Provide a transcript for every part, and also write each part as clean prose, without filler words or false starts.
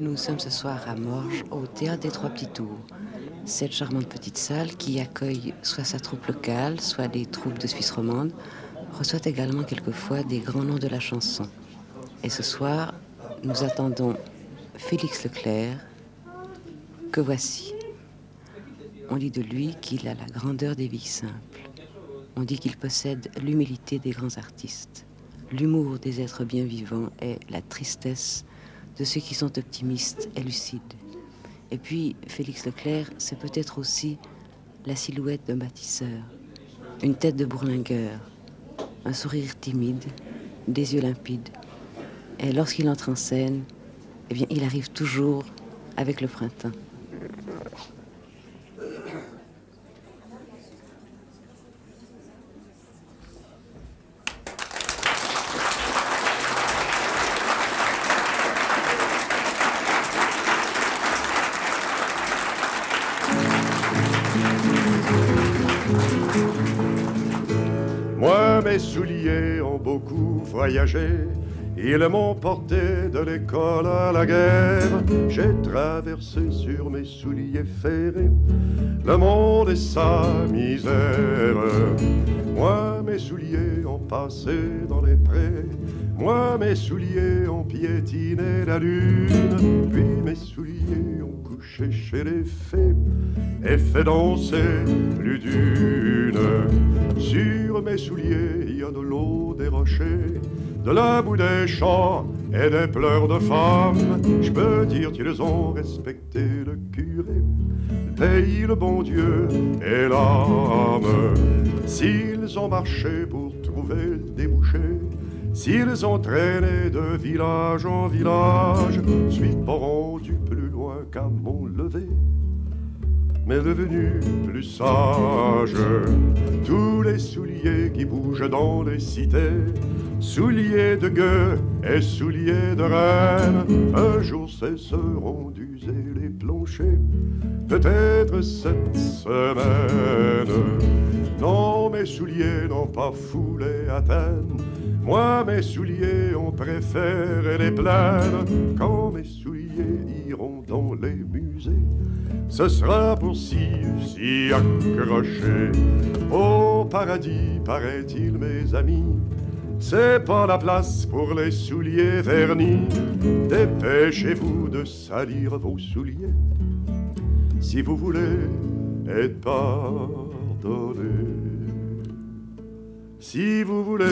Nous sommes ce soir à Morges, au Théâtre des Trois P'tits Tours. Cette charmante petite salle qui accueille soit sa troupe locale, soit des troupes de Suisse romande, reçoit également quelquefois des grands noms de la chanson. Et ce soir, nous attendons Félix Leclerc, que voici. On dit de lui qu'il a la grandeur des vies simples. On dit qu'il possède l'humilité des grands artistes, l'humour des êtres bien vivants et la tristesse de ceux qui sont optimistes et lucides. Et puis, Félix Leclerc, c'est peut-être aussi la silhouette d'un bâtisseur, une tête de bourlingueur, un sourire timide, des yeux limpides. Et lorsqu'il entre en scène, eh bien, il arrive toujours avec le printemps. Moi, mes souliers ont beaucoup voyagé, ils m'ont porté de l'école à la guerre. J'ai traversé sur mes souliers ferrés le monde et sa misère. Moi, mes souliers ont passé dans les prés, moi, mes souliers ont piétiné la lune, puis mes souliers ont couché chez les fées et fait danser plus d'une. Sur mes souliers, il y a de l'eau des rochers, de la boue des champs et des pleurs de femmes. Je peux dire qu'ils ont respecté le curé, le pays, le bon Dieu et l'âme. S'ils ont marché pour trouver le débouché, s'ils ont traîné de village en village, je suis pas rendu plus loin qu'à mon lever, mais devenu plus sage. Tous les souliers qui bougent dans les cités, souliers de gueux et souliers de reines, un jour cesseront d'user les planchers, peut-être cette semaine. Non, mes souliers n'ont pas foulé Athènes, moi, mes souliers ont préféré les plaines. Quand mes souliers iront dans les musées, ce sera pour s'y accrocher. Au paradis, paraît-il, mes amis, c'est pas la place pour les souliers vernis. Dépêchez-vous de salir vos souliers si vous voulez être pardonné. Si vous voulez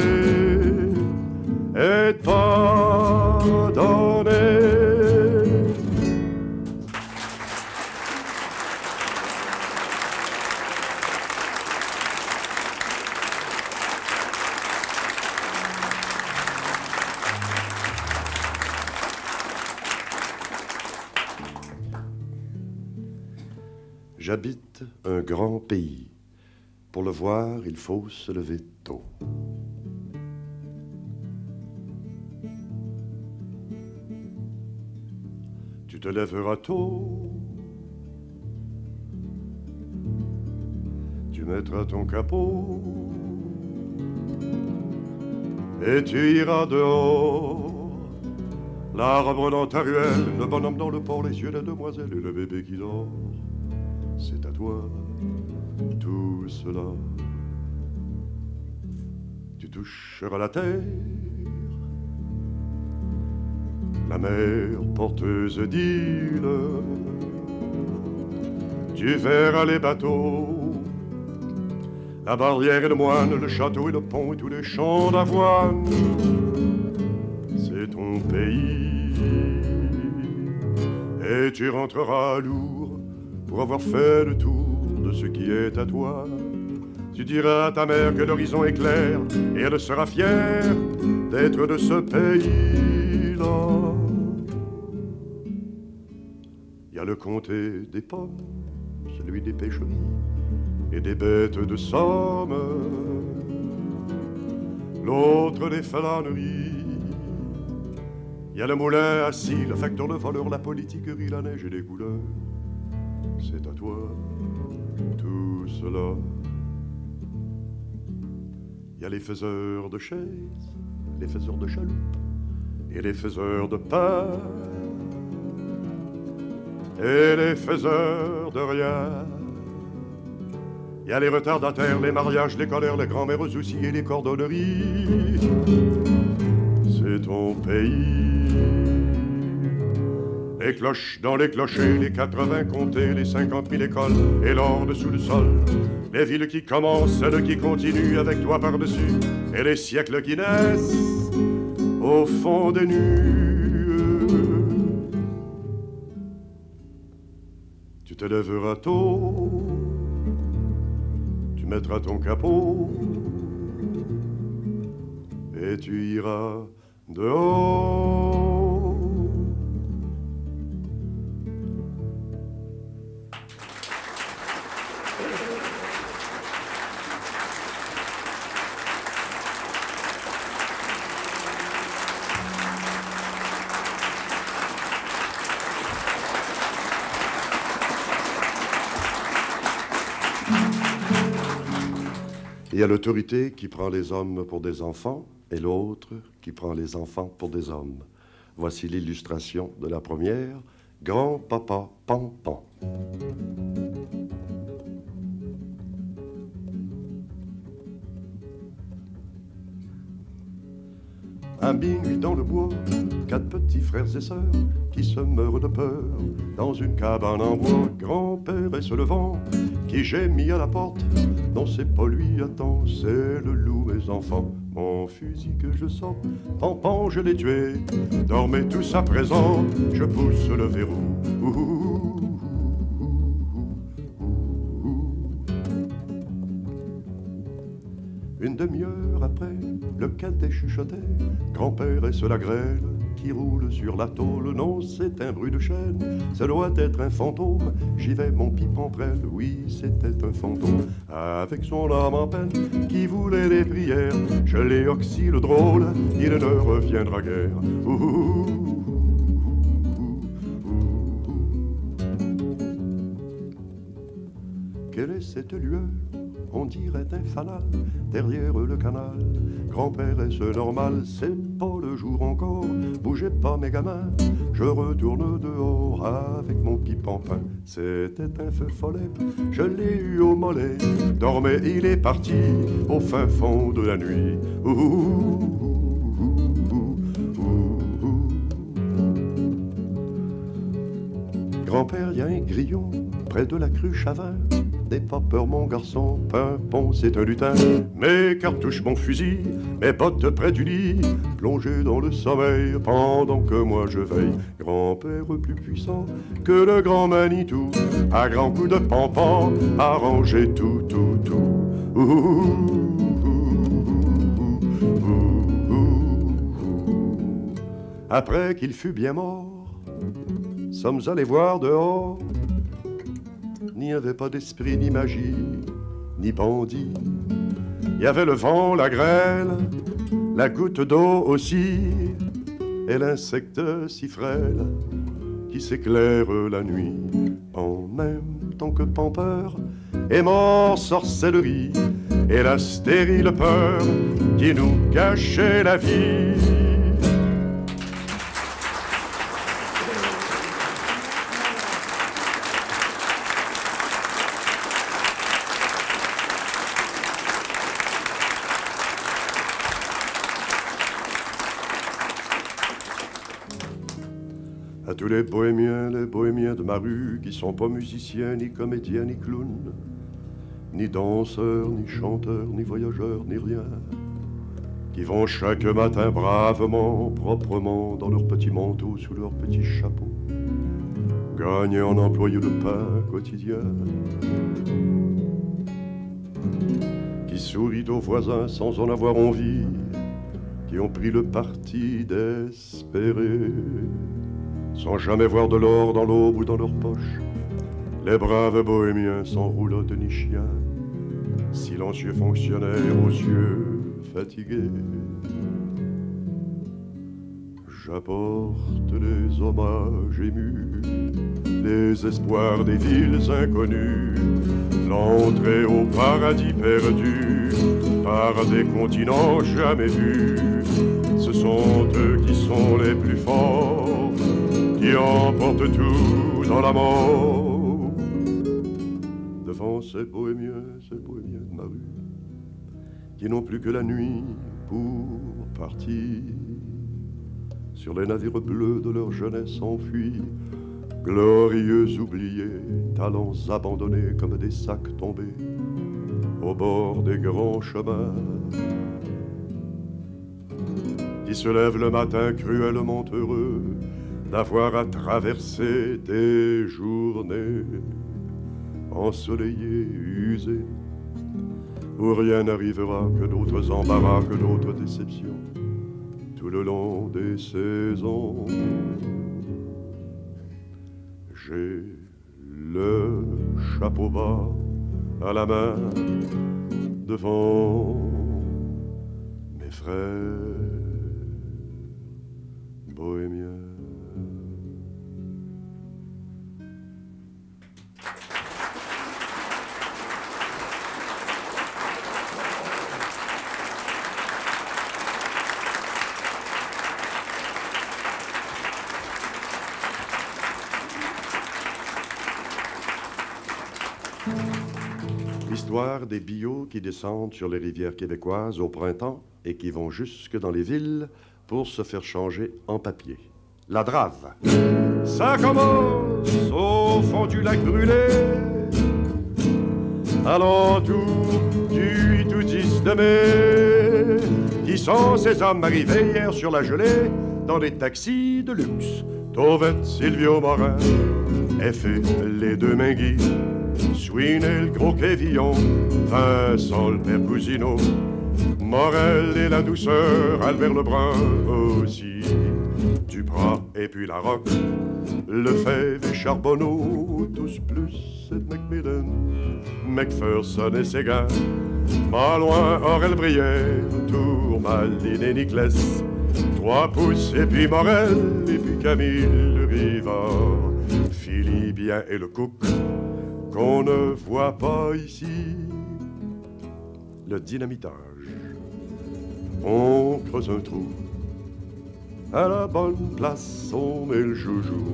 être pardonné. J'habite un grand pays. Pour le voir, il faut se lever tôt. Tu te lèveras tôt, tu mettras ton capot et tu iras dehors. L'arbre dans ta ruelle, le bonhomme dans le port, les yeux de la demoiselle et le bébé qui dort, c'est à toi tout cela. Tu toucheras la terre, la mer porteuse d'îles, tu verras les bateaux, la barrière et le moine, le château et le pont et tous les champs d'avoine, c'est ton pays. Et tu rentreras lourd pour avoir fait le tour de ce qui est à toi. Tu diras à ta mère que l'horizon est clair et elle sera fière d'être de ce pays-là. Il y a le comté des pommes, celui des pêcheries et des bêtes de somme, l'autre des flâneries. Il y a le moulin assis, le facteur, le voleur, la politiquerie, la neige et les couleurs, c'est à toi tout cela. Il y a les faiseurs de chaises, les faiseurs de chaloupes et les faiseurs de pain, et les faiseurs de rien. Il y a les retardataires, les mariages, les colères, les grands-mères aux soucis et les cordonneries. C'est ton pays. Les cloches dans les clochers, les 80 comtés, les 50 000 écoles et l'or dessous le sol. Les villes qui commencent, celles qui continuent avec toi par-dessus, et les siècles qui naissent au fond des nues. Tu te lèveras tôt, tu mettras ton capot et tu iras dehors. Il y a l'autorité qui prend les hommes pour des enfants et l'autre qui prend les enfants pour des hommes. Voici l'illustration de la première, Grand-papa Pampan. À minuit dans le bois, 4 petits frères et sœurs qui se meurent de peur. Dans une cabane en bois, grand-père et se levant, qui gémit à la porte. Non, c'est pas lui, attends, c'est le loup, mes enfants. Mon fusil que je sors, Pampan, je l'ai tué. Dormez tous à présent, je pousse le verrou. Une demi-heure après, le cadet chuchotait, grand-père et se la grêle qui roule sur la tôle. Non, c'est un bruit de chaîne, ça doit être un fantôme. J'y vais, mon pipe prêle, oui, c'était un fantôme. Avec son âme en peine, qui voulait les prières. Je l'ai oxy le drôle, il ne reviendra guère. Quelle est cette lueur? On dirait un fanal, derrière le canal. Grand-père est ce normal, c'est pas le jour encore. Bougez pas mes gamins, je retourne dehors avec mon pipe-en-pain. C'était un feu follet, je l'ai eu au mollet. Dormait, il est parti au fin fond de la nuit. Grand-père, y a un grillon près de la crue Chavin. N'aie pas peur, mon garçon, Pimpon, c'est un lutin. Mes cartouches, mon fusil, mes bottes près du lit, plongé dans le sommeil pendant que moi je veille. Grand-père plus puissant que le grand Manitou, à grands coups de Pampan, arrangez tout, tout, tout. Après qu'il fut bien mort, sommes allés voir dehors. N'y avait pas d'esprit, ni magie, ni bandit. Il y avait le vent, la grêle, la goutte d'eau aussi, et l'insecte si frêle qui s'éclaire la nuit. En même temps que Pampeur est mort, sorcellerie, et la stérile peur qui nous cachait la vie. À tous les bohémiens de ma rue, qui sont pas musiciens, ni comédiens, ni clowns, ni danseurs, ni chanteurs, ni voyageurs, ni rien, qui vont chaque matin bravement, proprement, dans leur petit manteau, sous leur petit chapeau, gagner en employés de pain quotidien, qui sourient aux voisins sans en avoir envie, qui ont pris le parti d'espérer, sans jamais voir de l'or dans l'aube ou dans leur poche. Les braves bohémiens sans roulotte ni chien, silencieux fonctionnaires aux yeux fatigués. J'apporte les hommages émus, les espoirs des villes inconnues, l'entrée au paradis perdu par des continents jamais vus. Ce sont eux qui sont les plus forts, qui emporte tout dans la mort. Devant ces bohémiens de ma rue, qui n'ont plus que la nuit pour partir. Sur les navires bleus de leur jeunesse enfuis, glorieux oubliés, talents abandonnés comme des sacs tombés au bord des grands chemins, qui se lèvent le matin cruellement heureux d'avoir à traverser des journées ensoleillées, usées, où rien n'arrivera que d'autres embarras, que d'autres déceptions, tout le long des saisons. J'ai le chapeau bas à la main devant mes frères bohémiens. L'histoire des billots qui descendent sur les rivières québécoises au printemps et qui vont jusque dans les villes pour se faire changer en papier. La drave. Ça commence au fond du lac brûlé, à l'entour du 8 ou 10 de mai. Qui sont ces hommes arrivés hier sur la gelée dans des taxis de luxe? Tauvette, Silvio Morin, Effet, les deux Minguis, Sweeney, le gros Quévillon, Vincent, le père Cousineau, Morel et la douceur, Albert Lebrun aussi, Duprat et puis Larocque, Lefebvre et Charbonneau, tous plus et Macmillan, Macpherson et Séguin, Malouin, Aurel Brière, Tourmaline et Niclès, Trois Pouces et puis Morel et puis Camille Rivard, Philibien et le Cook, qu'on ne voit pas ici. Le dynamitage. On creuse un trou à la bonne place, on met le joujou.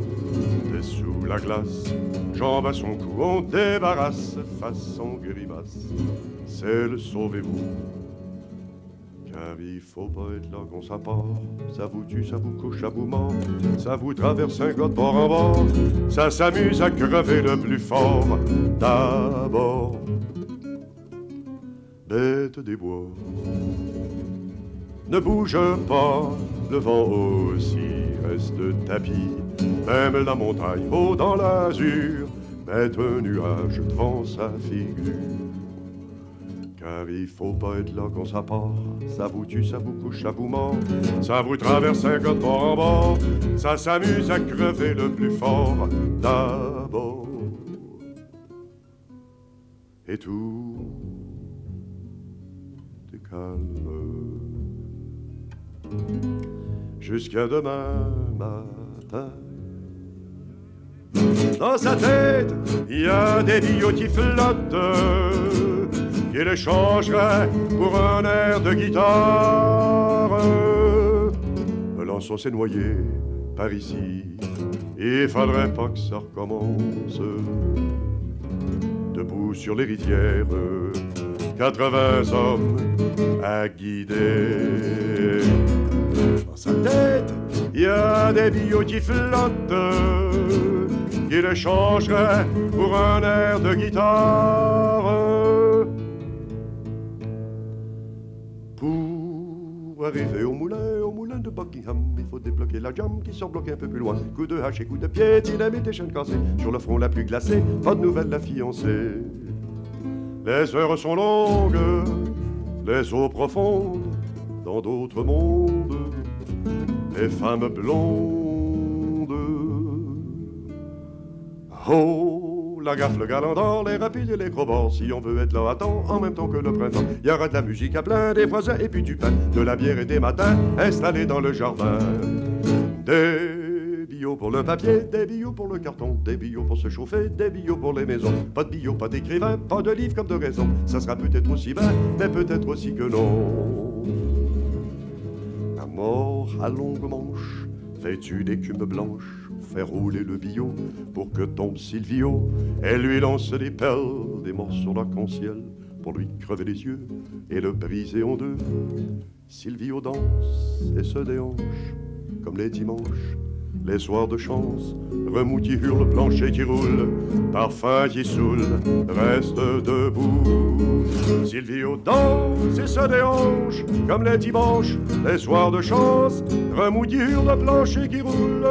Et sous la glace, jambe à son cou, on débarrasse façon grimace. C'est le sauvez-vous, car il faut pas être là qu'on s'apporte. Ça vous tue, ça vous couche, ça vous mord, ça vous traverse un gars de bord en bord, ça s'amuse à crever le plus fort d'abord. Bête des bois, ne bouge pas, le vent aussi reste tapis. Même la montagne haut dans l'azur met un nuage devant sa figure. Car il faut pas être là qu'on s'appart, ça vous tue, ça vous couche, ça vous mord, ça vous traverse un gars de bord en bord, ça s'amuse à crever le plus fort d'abord. Et tout est calme jusqu'à demain matin. Dans sa tête, il y a des billots qui flottent, qui les changerait pour un air de guitare. Besançon s'est noyé par ici, il faudrait pas que ça recommence. Debout sur les rivières, 80 hommes à guider. Dans sa tête, il y a des billots qui flottent, qui les changeraient pour un air de guitare. Pour arriver au moulin de Buckingham, il faut débloquer la jambe qui sort bloquée un peu plus loin. Coup de hache et coup de pied, dynamite et chaîne cassée. Sur le front la pluie glacée, pas de nouvelles la fiancée. Les heures sont longues, les eaux profondes, dans d'autres mondes, les femmes blondes. Oh, la gaffe, le galant d'or, les rapides et les gros bords. Si on veut être là à temps, en même temps que le printemps, il y aura de la musique à plein, des voisins et puis du pain, de la bière et des matins installés dans le jardin. Des billots pour le papier, des billots pour le carton, des billots pour se chauffer, des billots pour les maisons. Pas de billots, pas d'écrivain, pas de livre comme de raison. Ça sera peut-être aussi bien, mais peut-être aussi que non. La mort à longue manche, vêtue d'écume blanche, fait rouler le billot pour que tombe Silvio. Elle lui lance des perles, des morceaux d'arc-en-ciel pour lui crever les yeux et le briser en deux. Silvio danse et se déhanche comme les dimanches, les soirs de chance. Remous qui hurle, plancher qui roule, parfum qui saoule, reste debout. Silvio danse et se déhanche comme les dimanches, les soirs de chance. Remous qui hurle, plancher qui roule,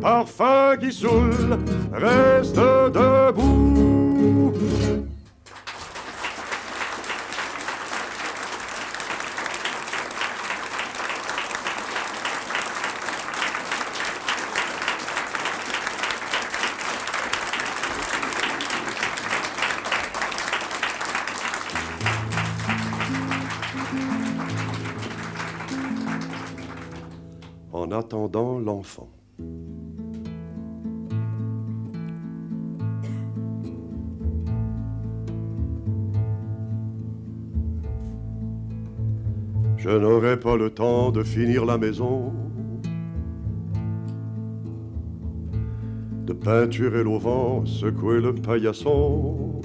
parfum qui saoule, reste debout. En attendant l'enfant. Je n'aurai pas le temps de finir la maison, de peinturer au vent, secouer le paillasson.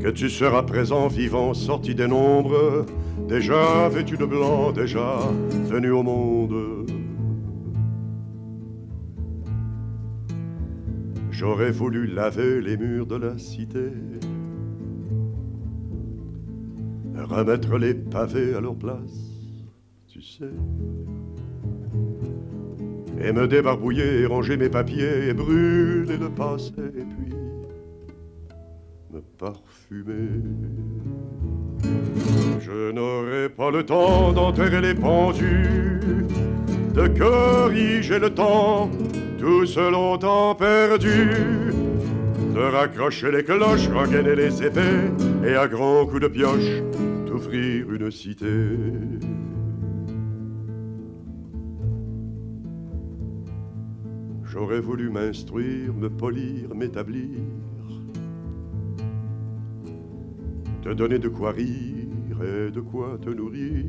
Que tu seras présent, vivant, sorti des nombres, déjà vêtu de blanc, déjà venu au monde. J'aurais voulu laver les murs de la cité, remettre les pavés à leur place, tu sais, et me débarbouiller, et ranger mes papiers, et brûler le passé, et puis me parfumer. Je n'aurai pas le temps d'enterrer les pendus, de corriger le temps, tout ce long temps perdu, de raccrocher les cloches, rengainer les épées, et à grands coups de pioche, t'offrir une cité. J'aurais voulu m'instruire, me polir, m'établir, te donner de quoi rire et de quoi te nourrir.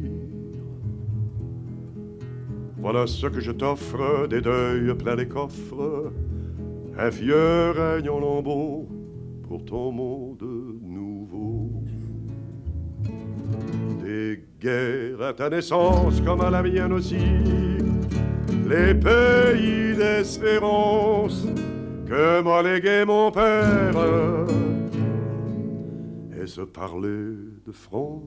Voilà ce que je t'offre, des deuils pleins les coffres, un vieux règne en lambeaux pour ton monde nouveau. Des guerres à ta naissance comme à la mienne aussi, les pays d'espérance que m'a légué mon père, et se parler de France.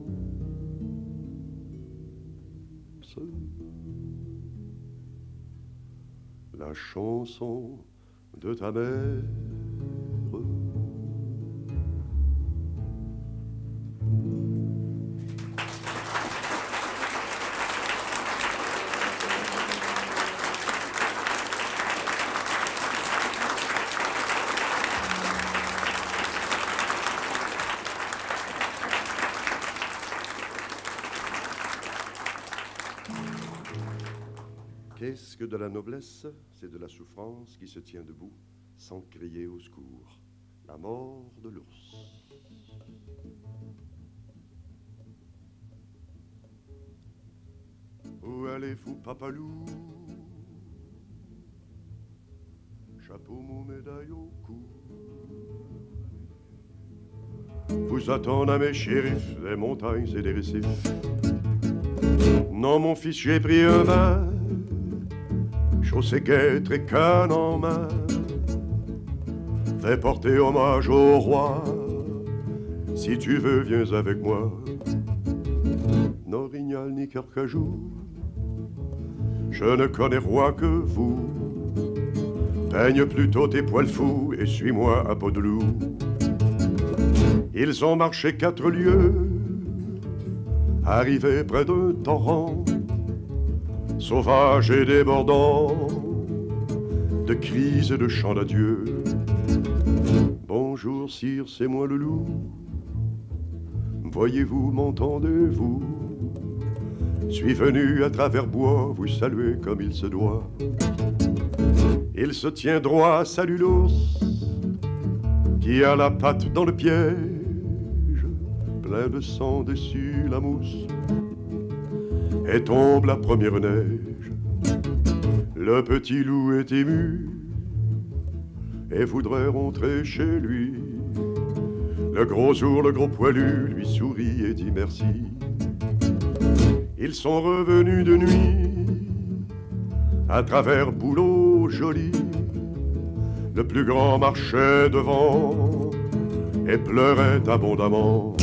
La chanson de ta mère. Qu'est-ce que de la noblesse? C'est de la souffrance qui se tient debout sans crier au secours. La mort de l'ours. Où allez-vous, papalou? Chapeau, mon médaille au cou. Vous attendez à mes shérifs, des montagnes et des récifs. Non, mon fils, j'ai pris un bain. Chaussée, guêtre et canne en main, fais porter hommage au roi. Si tu veux, viens avec moi. Norignal ni Carcajou, je ne connais roi que vous. Peigne plutôt tes poils fous et suis-moi à peau de loup. Ils ont marché 4 lieues, arrivés près d'un torrent, sauvage et débordant de cris et de chants d'adieu. Bonjour sire, c'est moi le loup. Voyez-vous, m'entendez-vous? Suis venu à travers bois vous saluer comme il se doit. Il se tient droit, salut l'ours qui a la patte dans le piège, plein de sang dessus la mousse, et tombe la première neige. Le petit loup est ému et voudrait rentrer chez lui. Le gros ours, le gros poilu, lui sourit et dit merci. Ils sont revenus de nuit à travers Bouleau joli. Le plus grand marchait devant et pleurait abondamment.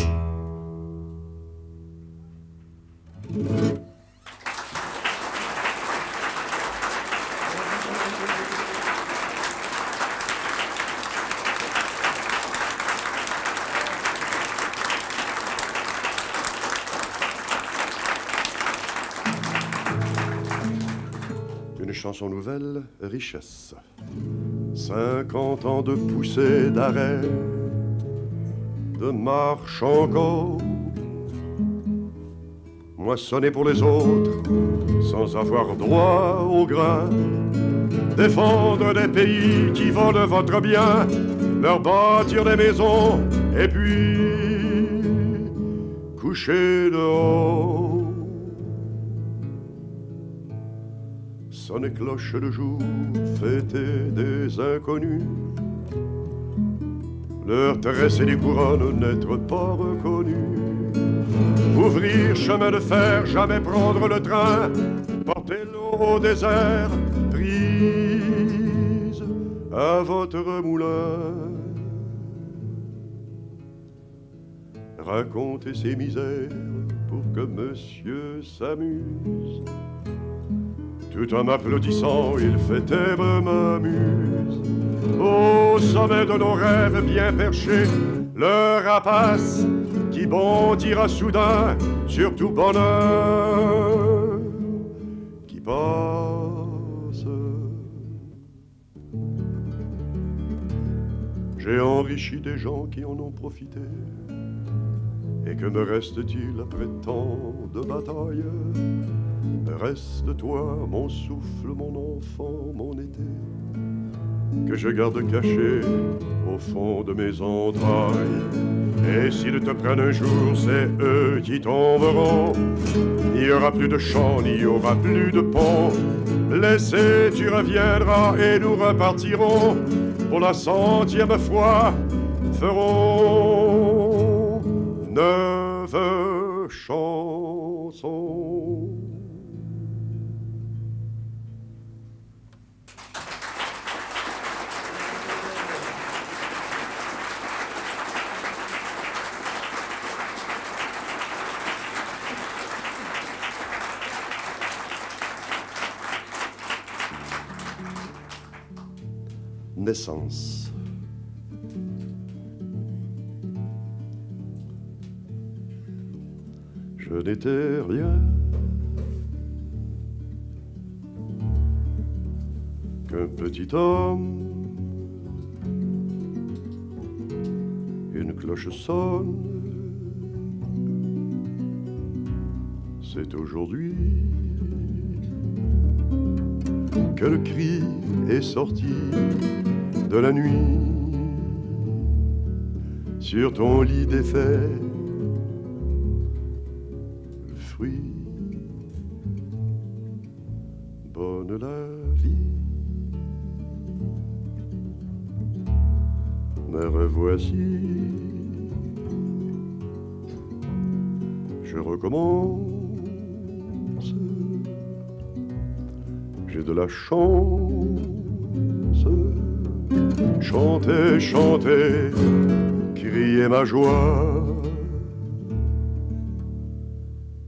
Une chanson nouvelle, richesse. 50 ans de poussée d'arrêt, de marche encore, moissonner pour les autres sans avoir droit au grain, défendre des pays qui vendent votre bien, leur bâtir des maisons et puis coucher dehors. Sonner cloche le jour, fêter des inconnus, leur tresser les couronnes, n'être pas reconnus, ouvrir chemin de fer, jamais prendre le train, porter l'eau au désert, prise à votre moulin, raconter ses misères pour que monsieur s'amuse. Tout en m'applaudissant, il fêtait ma muse. Au sommet de nos rêves bien perchés, le rapace qui bondira soudain sur tout bonheur qui passe. J'ai enrichi des gens qui en ont profité. Et que me reste-t-il après tant de batailles? Reste-toi, mon souffle, mon enfant, mon été, que je garde caché au fond de mes entrailles. Et s'ils te prennent un jour, c'est eux qui tomberont. Il n'y aura plus de champs, il n'y aura plus de ponts. Blessé, tu reviendras et nous repartirons. Pour la 100e fois, ferons 9 chansons. Naissance. Je n'étais rien qu'un petit homme. Une cloche sonne, c'est aujourd'hui que le cri est sorti de la nuit. Sur ton lit défait, le fruit, bonne la vie. Me revoici, je recommence. J'ai de la chance, chanter, chanter, crier ma joie,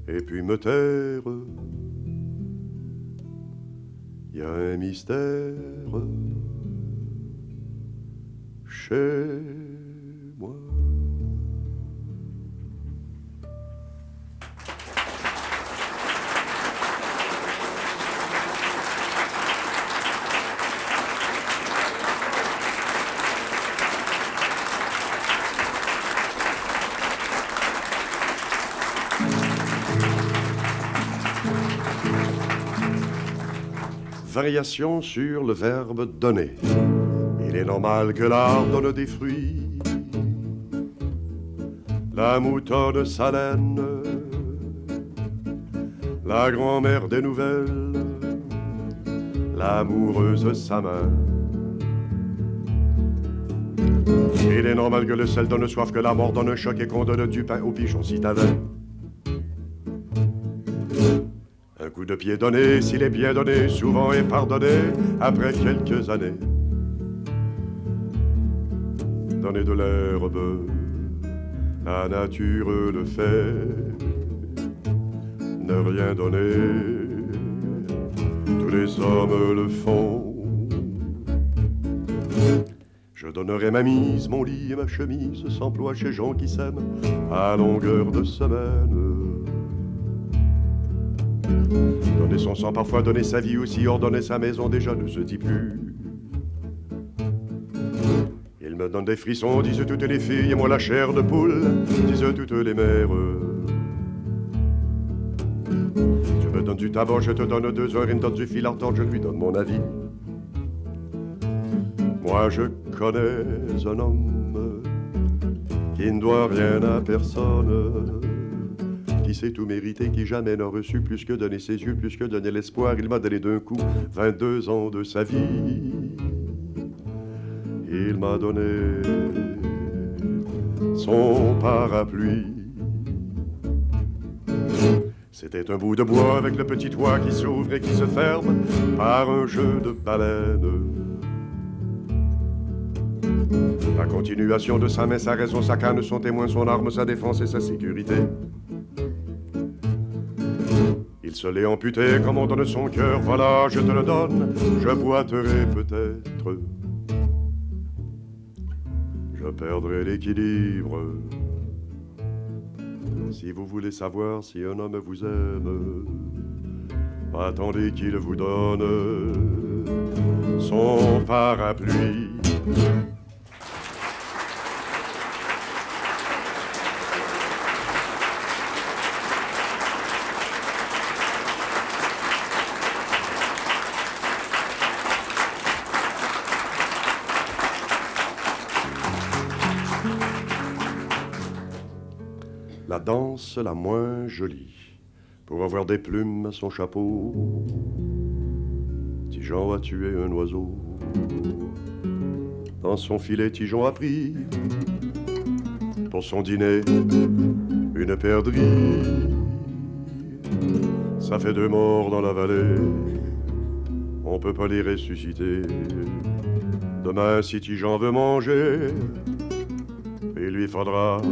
et puis me taire. Y a un mystère chez moi. Variation sur le verbe donner. Il est normal que l'arbre donne des fruits. La moutonne sa laine, la grand-mère des nouvelles, l'amoureuse sa main. Il est normal que le sel donne soif, que la mort donne un choc et qu'on donne du pain aux pigeons citadins. Un coup de pied donné, s'il est bien donné, souvent est pardonné après quelques années. Donner de l'herbe, la nature le fait. Ne rien donner, tous les hommes le font. Je donnerai ma mise, mon lit et ma chemise, sans ploie chez gens qui s'aiment à longueur de semaine. Donner son sang, parfois donner sa vie aussi, ordonner sa maison déjà ne se dit plus. Il me donne des frissons, disent toutes les filles, et moi la chair de poule, disent toutes les mères. Tu me donnes du tabac, je te donne 2 heures, il me donne du fil à retordre, je lui donne mon avis. Moi je connais un homme qui ne doit rien à personne, qui sait tout mériter, qui jamais n'a reçu plus que donner ses yeux, plus que donner l'espoir. Il m'a donné d'un coup 22 ans de sa vie. Il m'a donné son parapluie. C'était un bout de bois avec le petit toit qui s'ouvre et qui se ferme par un jeu de baleine. La continuation de sa main, sa raison, sa canne, son témoin, son arme, sa défense et sa sécurité. Il se l'est amputé comme on donne son cœur, voilà, je te le donne, je boiterai peut-être. Je perdrai l'équilibre. Si vous voulez savoir si un homme vous aime, attendez qu'il vous donne son parapluie. La danse la moins jolie, pour avoir des plumes à son chapeau, Tigeon a tué un oiseau. Dans son filet, Tigeon a pris, pour son dîner, une perdrix. Ça fait 2 morts dans la vallée, on peut pas les ressusciter. Demain, si Tigeon veut manger, il lui faudra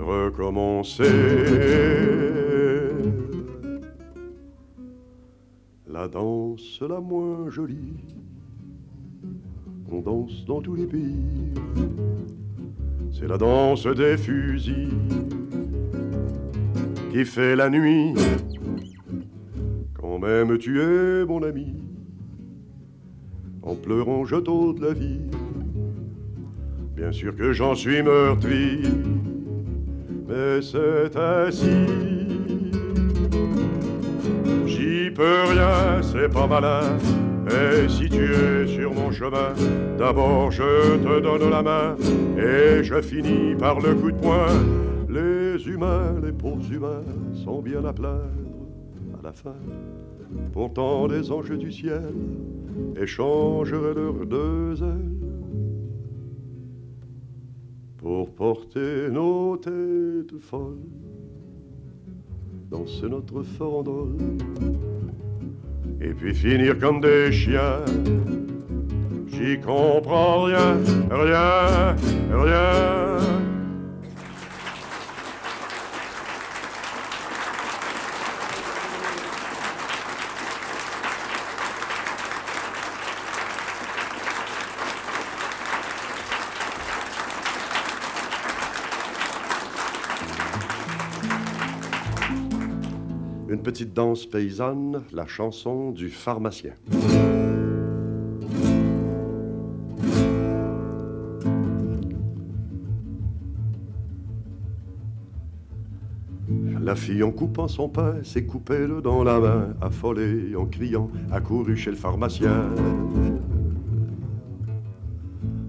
recommencer. La danse la moins jolie, on danse dans tous les pays, c'est la danse des fusils qui fait la nuit. Quand même tu es mon ami, en pleurant je t'ôte la vie. Bien sûr que j'en suis meurtri, mais c'est ainsi. J'y peux rien, c'est pas malin, et si tu es sur mon chemin, d'abord je te donne la main, et je finis par le coup de poing. Les humains, les pauvres humains, sont bien à plaindre à la fin. Pourtant les anges du ciel échangeraient leurs 2 ailes pour porter nos têtes folles, danser notre farandole, et puis finir comme des chiens. J'y comprends rien, rien, rien. Une petite danse paysanne, la chanson du pharmacien. La fille, en coupant son pain, s'est coupée le dans la main, affolée, en criant, accourue chez le pharmacien.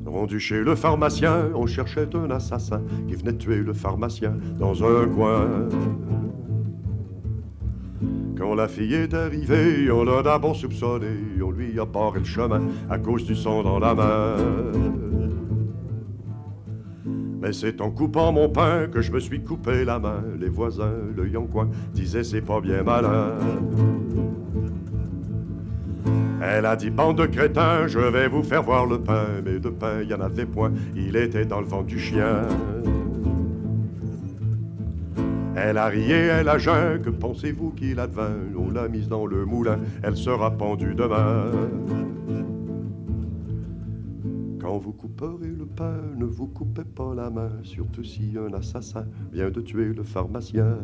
Rendu chez le pharmacien, on cherchait un assassin qui venait tuer le pharmacien dans un coin. Quand la fille est arrivée, on l'a d'abord soupçonnée, on lui a barré le chemin à cause du sang dans la main. Mais c'est en coupant mon pain que je me suis coupé la main. Les voisins, l'œil en coin, disaient c'est pas bien malin. Elle a dit, bande de crétins, je vais vous faire voir le pain. Mais de pain, il y en avait point, il était dans le ventre du chien. Elle a rié, elle a jeun, que pensez-vous qu'il advint? On l'a mise dans le moulin, elle sera pendue demain. Quand vous couperez le pain, ne vous coupez pas la main, surtout si un assassin vient de tuer le pharmacien.